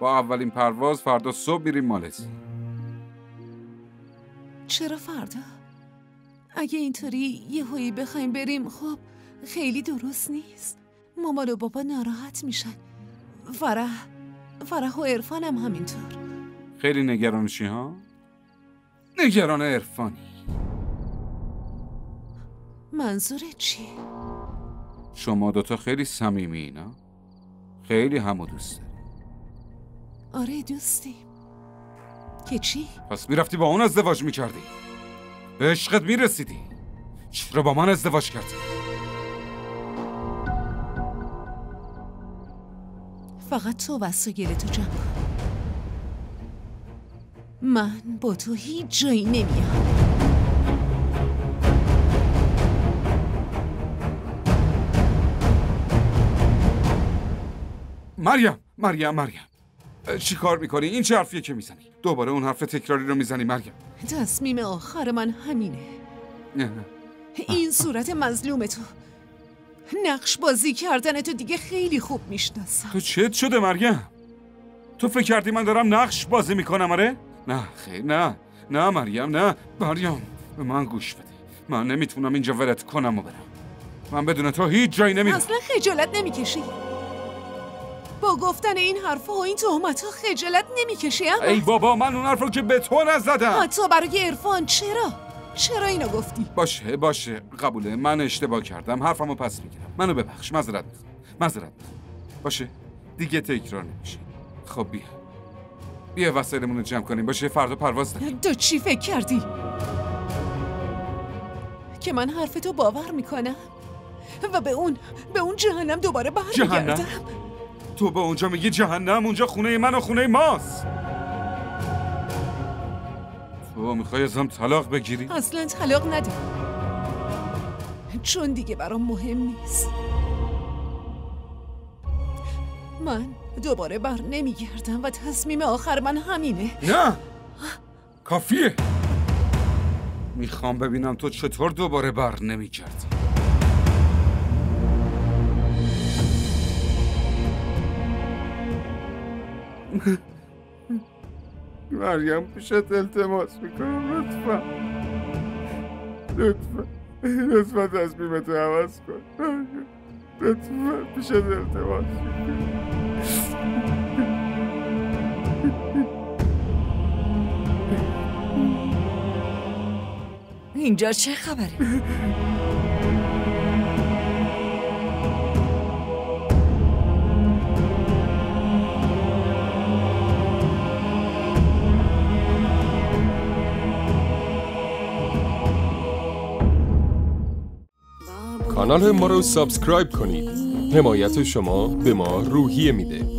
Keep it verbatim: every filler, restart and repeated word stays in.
با اولین پرواز فردا صبح میریم مالزی. چرا فردا؟ اگه اینطوری یه هایی بخوایم بریم خب خیلی درست نیست. مامان و بابا ناراحت میشن. فرح فرح و عرفان هم همینطور. خیلی نگرانشی ها؟ نگران عرفانی؟ منظورت چی؟ شما دوتا خیلی صمیمی اینا؟ خیلی همو دوست داری؟ آره دوستیم. که چی؟ پس میرفتی با اون ازدواج میکردی؟ به عشقت میرسیدی؟ چرا با من ازدواج کردی؟ فقط تو وسایلتو جمع کن. من با تو هیچ جایی نمیام. مریم، مریم، مریم چی کار میکنی؟ این چه حرفیه که میزنی؟ دوباره اون حرف تکراری رو میزنی مریم. تصمیم آخر من همینه. نه نه. این صورت مظلوم تو، نقش بازی کردن تو دیگه خیلی خوب میشناسم. تو چت شده مریم؟ تو فکر کردی من دارم نقش بازی میکنم آره؟ نه خیر نه نه مریم نه. مریم به من گوش بده. من نمیتونم اینجا ولت کنم و برم. من بدون تو هیچ جایی نمیرم. اصلا خجالت نمیکشی؟ با گفتن این حرفا و این تهمت‌ها خجالت نمی‌کشی؟ ای بابا من اون حرفو که به تو نزدم. حتی برای عرفان. چرا؟ چرا اینو گفتی؟ باشه باشه قبوله، من اشتباه کردم، حرفمو پس میگیرم. منو ببخش، معذرت میخوام، معذرت میخوام. باشه دیگه تکرار نمیشه. خب بیا بیا وسایلمون رو جمع کنیم. باشه فردا پرواز داریم. تو چی فکر کردی؟ که من حرفتو باور میکنم و به اون به اون جهنم دوباره برمیگردم؟ تو به اونجا میگی جهنم؟ اونجا خونه من و خونه ماست. تو میخوای ازم طلاق بگیری؟ اصلا طلاق نده، چون دیگه برام مهم نیست. من دوباره بر نمیگردم و تصمیم آخر من همینه. نه کافیه. میخوام ببینم تو چطور دوباره بر نمیگردی. مریم پیشت التماس میکنم لطفا لطفا لطفا تصمیمتو عوض کن. لطفا پیشت التماس میکنم. اینجا چه خبره؟ کانال ما رو سابسکرایب کنید. حمایت شما به ما روحیه میده.